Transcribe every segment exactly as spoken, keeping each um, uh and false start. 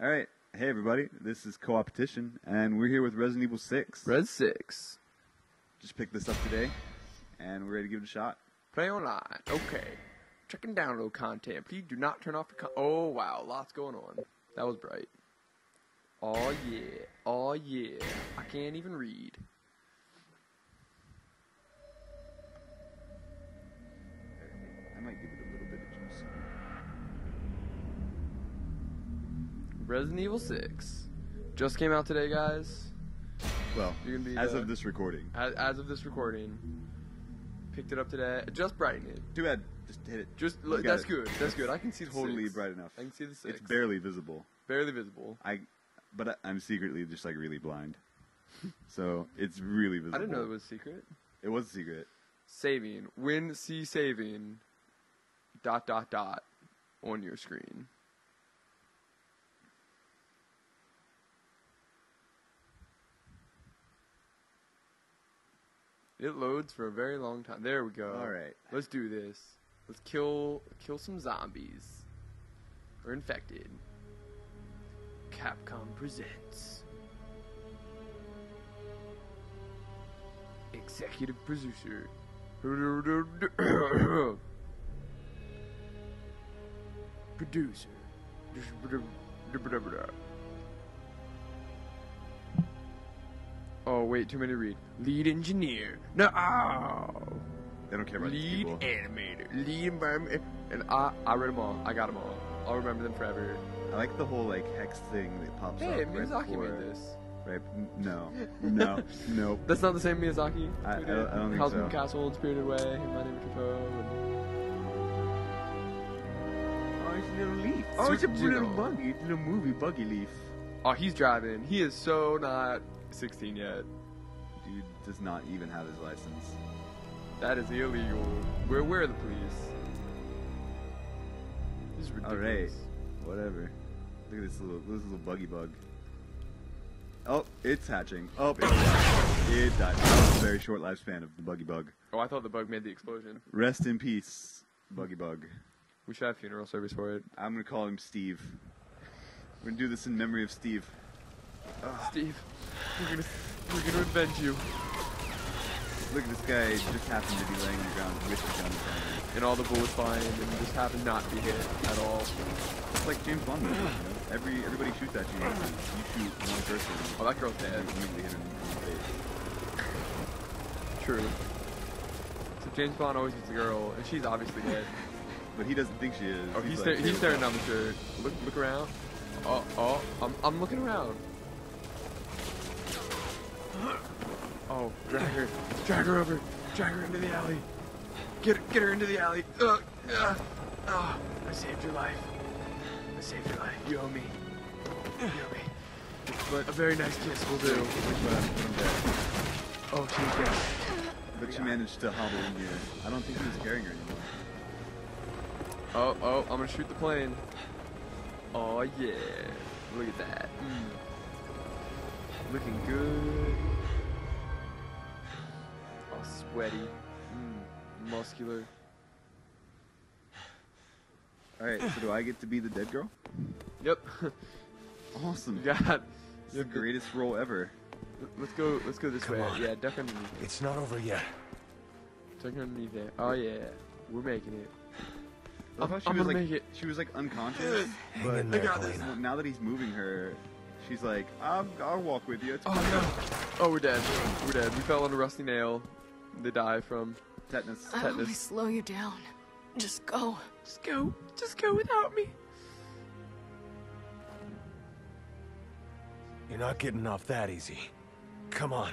All right. Hey, everybody. This is Coopatition, and we're here with Resident Evil six. Res six. Just picked this up today, and we're ready to give it a shot. Play online. Okay. Check and download content. Please do not turn off the con- Oh, wow. Lots going on. That was bright. Oh, yeah. Oh, yeah. I can't even read. I might give it a little bit of juice. Resident Evil six. Just came out today, guys. Well, You're gonna be as the, of this recording. As, as of this recording. Picked it up today. Just brighten it. Too bad. Just hit it. Just look, that's it. good. That's good. I can see the totally six. bright enough. I can see the six. It's barely visible. Barely visible. I, but I, I'm secretly just like really blind, so it's really visible. I didn't know it was secret. It was a secret. Saving. Win. See saving. Dot dot dot. On your screen. It loads for a very long time. There we go. All right. Let's do this. Let's kill kill some zombies. We're infected. Capcom presents executive producer. producer. Oh, wait, too many to read. Lead engineer. No! They don't care about lead people. Lead animator. Lead environment. And I, I read them all. I got them all. I'll remember them forever. I like the whole, like, hex thing that pops hey, up. Hey, Miyazaki right before, made this. Right? No. No. Nope. That's not the same Miyazaki? I, I, I don't, I don't think so. Castle and Spirited Away. And My Name is Truffaut. Oh, it's a little leaf. Oh, it's a little buggy. It's a little movie, Buggy Leaf. Oh, he's driving. He is so not... sixteen yet. Dude does not even have his license. That is illegal. Where where are the police? This is ridiculous. Alright. Whatever. Look at this little this little buggy bug. Oh, it's hatching. Oh, it died. It died. That was a very short lifespan of the buggy bug. Oh, I thought the bug made the explosion. Rest in peace, buggy bug. We should have funeral service for it. I'm gonna call him Steve. We're gonna do this in memory of Steve. Ugh. Steve, we're gonna, we're gonna avenge you. Look at this guy, just happened to be laying on the ground with the gun. And all the bullets flying, and just happened not to be hit at all. It's like James Bond movies, you know? Every, everybody shoots at you, you shoot one person. Oh, that girl's dead. You immediately hit him in the face. True. So James Bond always gets the girl, and she's obviously dead. But he doesn't think she is. Oh, he's, he's, like, sta he's staring down the shirt. Look, look around. Oh, oh, I'm, I'm looking around. Oh, drag her. Drag her over. Drag her into the alley. Get her, get her into the alley. Uh, uh, uh, I saved your life. I saved your life. You owe me. You owe me. But a very nice kiss will do. Oh, she's dead. But she managed to hobble in here. I don't think he was carrying her anymore. Oh, oh, I'm gonna shoot the plane. Oh, yeah. Look at that. Mm. Looking good. Sweaty, mm, muscular. All right, so do I get to be the dead girl? Yep. Awesome. God, it's the greatest role ever. Let's go. Let's go this Come way. On. Yeah, duck underneath. It's not over yet. Duck underneath there. Oh yeah, we're making it. I'm, I'm she gonna was, like, make it. She was like unconscious, but there, well, now that he's moving her, she's like, I'm, I'll walk with you. It's oh no! Oh, we're dead. We're dead. We fell on a rusty nail. They die from tetanus. tetanus. I'll only slow you down. Just go. Just go. Just go without me. You're not getting off that easy. Come on.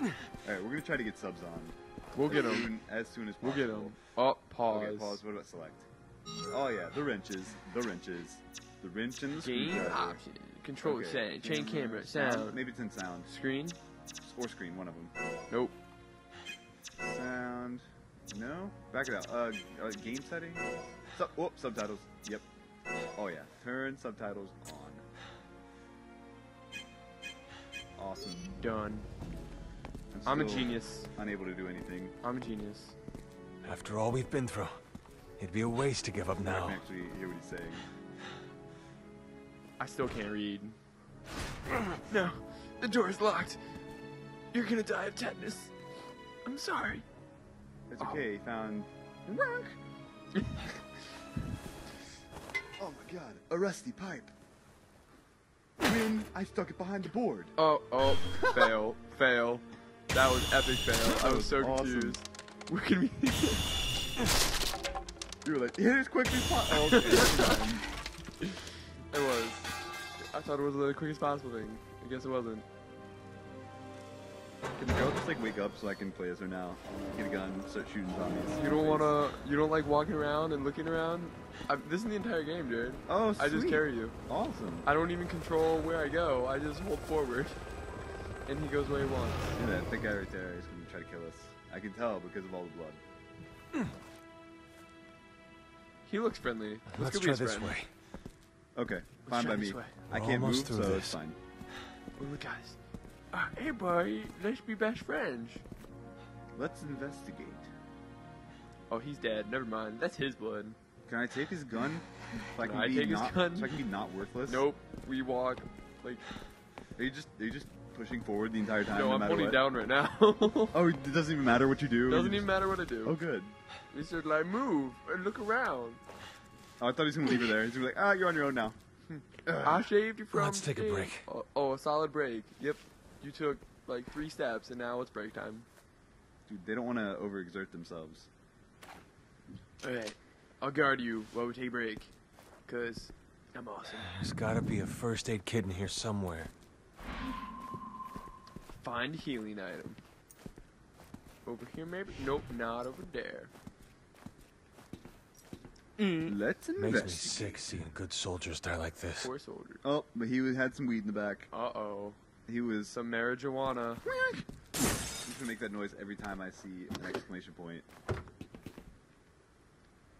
All right, we're gonna try to get subs on. We'll as get them as soon as possible. We'll get them. Oh, pause. Okay, pause. What about select? Oh yeah, the wrenches. The wrenches. The wrench and the screwdriver. Options. Control okay. Set, chain camera, sound. Maybe it's in sound. Screen? Or screen, one of them. Nope. Sound. No? Back it out. Uh, uh game settings? Sub oh, subtitles. Yep. Oh, yeah. Turn subtitles on. Awesome. Done. I'm, I'm a genius. Unable to do anything. I'm a genius. After all we've been through, It'd be a waste to give up now. I can actually hear what he's saying. I still can't read. No, the door's locked. You're gonna die of tetanus. I'm sorry. It's okay, he found... rock. Oh my god, a rusty pipe. When I stuck it behind the board. Oh, oh, fail, fail. That was epic fail. That I was, was so awesome. Confused. Where can we... You were like, hit as quickly as possible. Oh, okay. It was. I thought it was the quickest possible thing. I guess it wasn't. Can the girl just like wake up so I can play as her now? Get a gun, and start shooting zombies. You don't wanna, you don't like walking around and looking around? I'm, this is the entire game, dude. Oh, sweet. I just carry you. Awesome. I don't even control where I go. I just hold forward. And he goes where he wants. Yeah, that thick guy right there is gonna try to kill us. I can tell because of all the blood. He looks friendly. Let's, Let's go try this friend. way. Okay, fine by me. I can't move, so this. it's fine. Well, look, guys. Uh, hey, buddy. Let's be best friends. Let's investigate. Oh, he's dead. Never mind. That's his blood. Can I take his gun? So I can, I be take not, his gun? So I can be not worthless? Nope. We walk. Like, are you just are you just pushing forward the entire time? No, no I'm holding what? down right now. Oh, it doesn't even matter what you do. Doesn't even just... matter what I do. Oh, good. He said, "Like move and look around." Oh, I thought he was gonna leave her there. He's gonna be like, "Ah, you're on your own now." I saved you from. Let's take a break. Oh, oh, a solid break. Yep. You took like three steps, and now it's break time. Dude, they don't want to overexert themselves. Alright, I'll guard you while we take a break, because I'm awesome. There's gotta be a first aid kit in here somewhere. Find healing item. Over here maybe? Nope, not over there. Mm. Let's investigate. Makes me sick seeing good soldiers die like this. Poor soldiers. Oh, but he had some weed in the back. Uh-oh. He was some marijuana. I'm just gonna make that noise every time I see an exclamation point.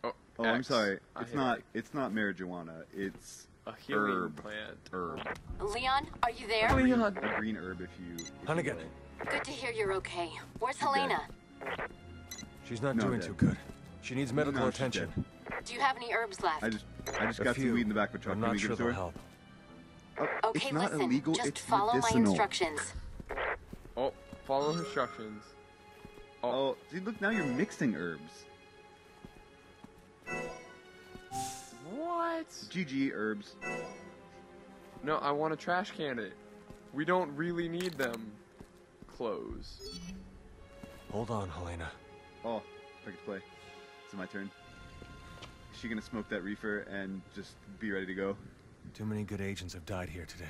Oh, oh I'm sorry. It's not. It. It's not marijuana. It's a healing herb. Plant. Herb. Leon, are you there? Leon, a green herb. If you. If Hunnigan. You good to hear you're okay. Where's you're Helena? Dead. She's not no, doing dead. too good. She needs medical no, attention. Dead. Do you have any herbs left? I just. I just a got few. some weed in the back of a truck. I'm not sure they'll help. Oh, okay, it's not listen. Illegal, Just it's follow medicinal. my instructions. Oh, follow instructions. Oh. oh, see, look, now you're mixing herbs. What? G G, herbs. No, I want to trash can it. We don't really need them. Close. Hold on, Helena. Oh, I can play. It's my turn. Is she gonna smoke that reefer and just be ready to go? Too many good agents have died here today.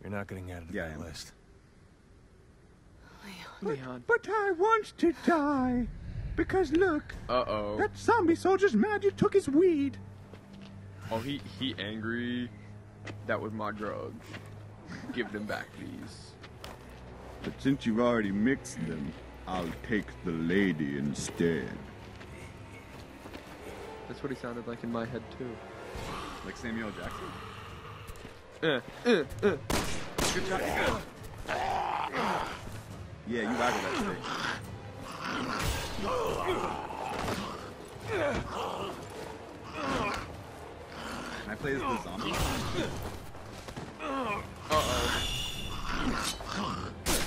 You're not getting added to yeah, that list. Leon. Leon. But, but I want to die. Because look. Uh-oh. That zombie soldier's mad you took his weed. Oh, he, he angry. That was my drug. Give them back, please. But since you've already mixed them, I'll take the lady instead. That's what he sounded like in my head, too. Like Samuel Jackson. Uh, uh, uh. Good job, you go. Yeah, you waggle that thing. Can I play as the zombie? Uh-oh.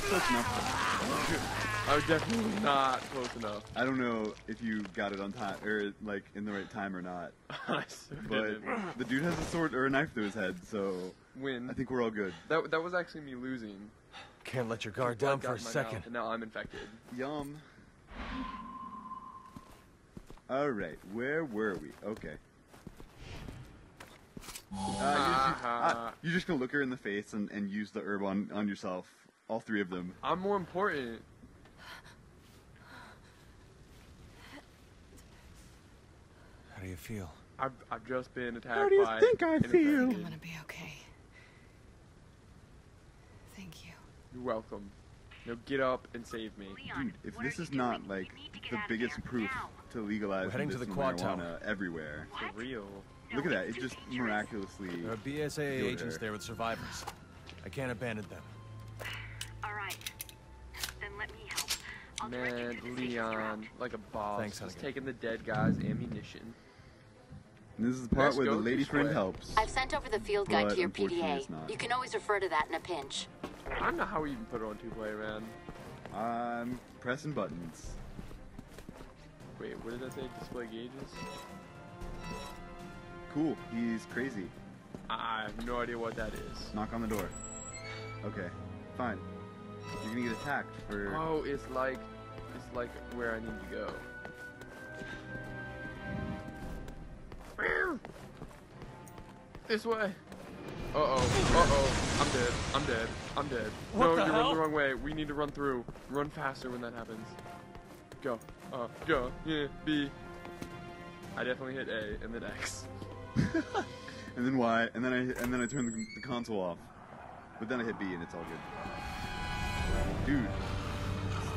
Close enough. I was definitely not close enough. I don't know if you got it on time or like in the right time or not. I sure but didn't. The dude has a sword or a knife to his head, so win. I think we're all good. That that was actually me losing. Can't let your guard down for a second. And now I'm infected. Yum. All right, where were we? Okay. Uh, you're, just, uh, you're just gonna look her in the face and and use the herb on on yourself. All three of them. I'm more important. How do you feel? I've, I've just been attacked by... How do you think I feel? I'm gonna be okay. Thank you. You're welcome. Now get up and save me. Dude, if this is not, like, the biggest proof to legalize medicinal marijuana everywhere. For real. Look at that. It just miraculously... There are B S A A agents there with survivors. I can't abandon them. All right. Then let me help. Man, Leon, like a boss. Thanks, Hunnigan. He's taking the dead guy's ammunition. And this is the part Let's where the lady friend way. helps. I've sent over the field guide to your P D A. You can always refer to that in a pinch. I don't know how we even put it on two-player, man. I'm pressing buttons. Wait, what did that say? Display gauges? Cool. He's crazy. I have no idea what that is. Knock on the door. Okay, fine. You're gonna get attacked for... Oh, it's like... It's like where I need to go. This way. Uh oh. Uh oh. I'm dead. I'm dead. I'm dead. What no, the you hell? Run the wrong way. We need to run through. Run faster when that happens. Go. Uh. Go. Yeah. B. I definitely hit A and then X. And then Y. And then I and then I turn the, the console off. But then I hit B and it's all good. Dude.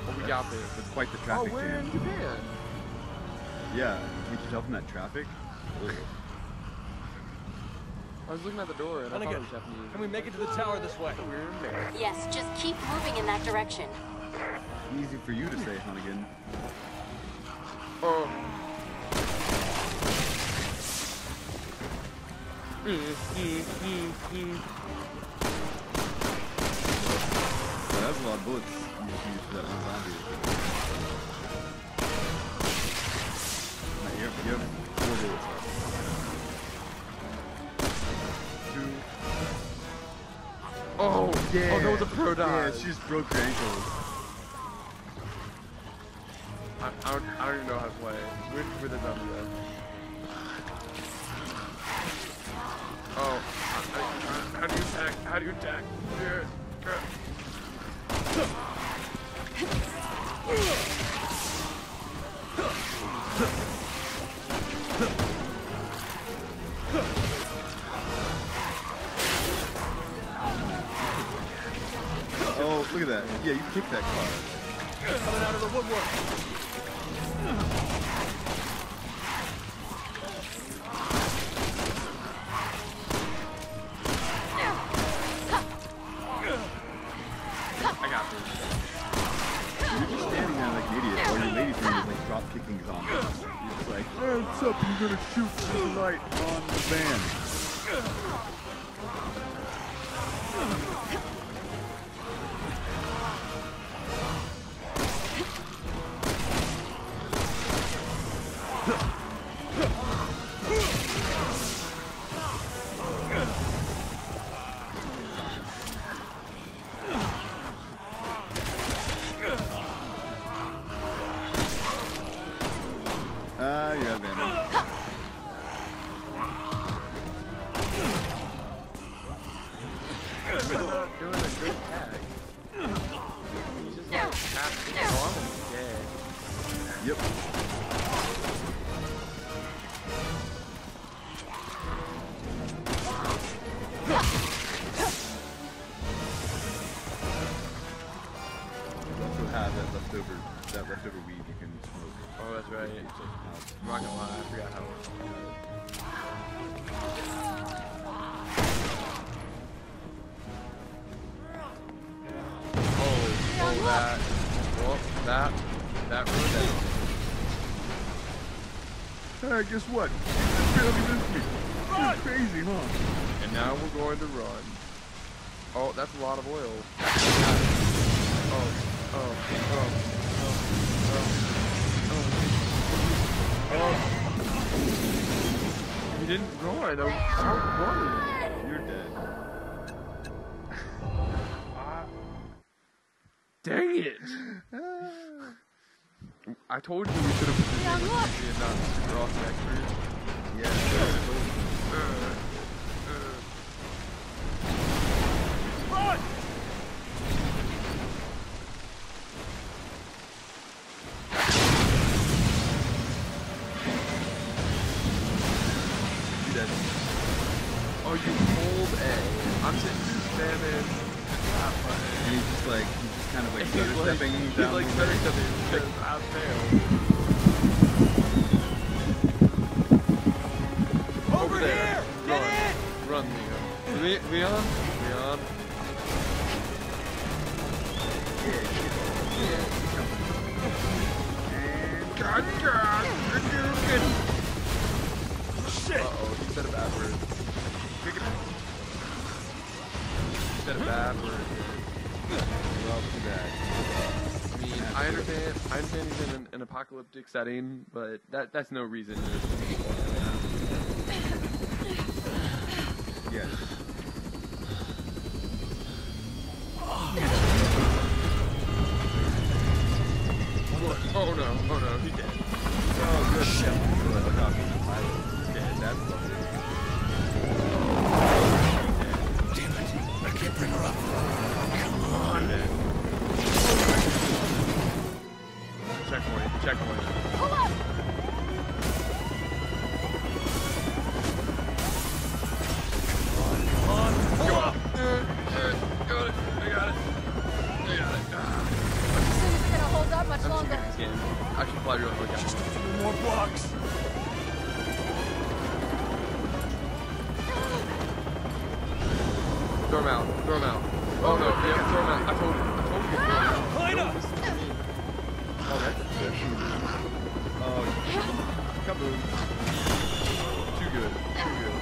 Oh, we got there. That's quite the traffic oh, jam. Oh, where in Japan? Yeah. Can't you tell from that traffic? I was looking at the door and I thought it was Japanese. Can we make it to the tower this way? Yes, just keep moving in that direction. Easy for you to say, Hunnigan. Oh. Mm, mm, mm, mm. Well, that was a lot of bullets you just used for that one zombie. Yep, yep. Four bullets left. Oh, oh, yeah. Oh, that was a pro dive. Yeah, she just broke her ankles. I, I, don't, I don't even know how to play. We're, we're the dumb though. Oh, I, I, I, how do you attack? How do you attack? Look at that. Yeah, you kicked that car. Coming out of the woodwork. I got this. You're just standing there like an idiot while your lady friend is like drop kicking zombies. You're just like, hey, what's up? You're gonna shoot the light on the van. Alright, guess what? You barely missed me. You're crazy, huh? And now we're going to run. Oh, that's a lot of oil. Oh, oh, oh, oh, oh, oh. He didn't run. I was running. You're dead. uh, dang it! I told you we should have put this in and not super off factory. Yeah, uh, uh. Run! You dead. Oh, you hold A. I'm sitting just spamming the trap button. And he's just like, he's just kind of like stutter-stepping like, down like the way. I failed. Over, Over there! Here. Run. Get it! Run, Leo. Leon? Leon? Yeah, yeah, yeah. Shit! Uh-oh, he said a bad word. He said a bad word. Well, too bad. I mean, I understand, I understand he's in an, an apocalyptic setting, but that that's no reason to... Yes. Oh no, oh no, he's dead. Oh good shit. He's dead, that's fucking damn it, I can't bring her up. Come on. Checkpoint, checkpoint. Hold up! Come on, come on, come on! Dude, dude, got it, I got it. I got it. Ah. Hold up much longer. I should probably really look at it. Just a few more blocks. Throw him out. Throw him out. Oh no, yeah, throw him out. I told you. I told you. Helena! Oh, that's a fish. Oh, kaboom. Too good. Too good.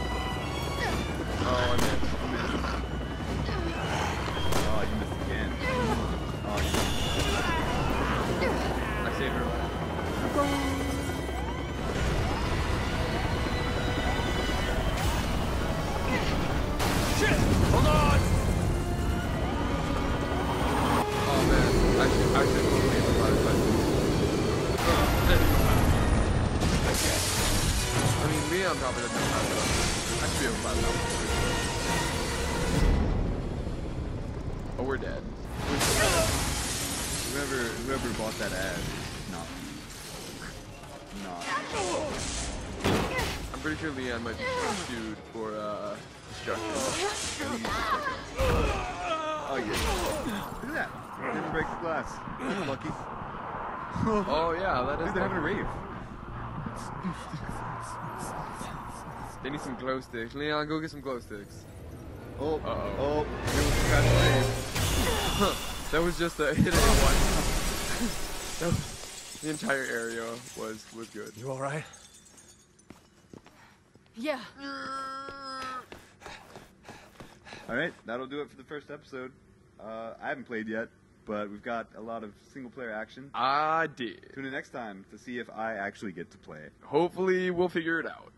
Oh, I missed. I missed. Oh, you missed again. Oh, you missed. I saved her life. Shit! Hold on! Oh man, I should, I should have saved her life, but... Uh, I mean, Leon probably doesn't know how to do it. I should be able to find out. Oh, we're dead. We're dead. Whoever, whoever bought that ad is not me. Not me. I'm pretty sure Leon might be sued for, uh, destruction. Oh, yeah. Look at that. Didn't break the glass. That's lucky. Oh, yeah, that is lucky. They're having a rave. They need some glow sticks. Leon, go get some glow sticks. Oh, uh-oh. Oh. That was just a hit and one. That was, the entire area was was good. You all right? Yeah. All right, that'll do it for the first episode. Uh, I haven't played yet, but we've got a lot of single-player action. I did. Tune in next time to see if I actually get to play. Hopefully, we'll figure it out.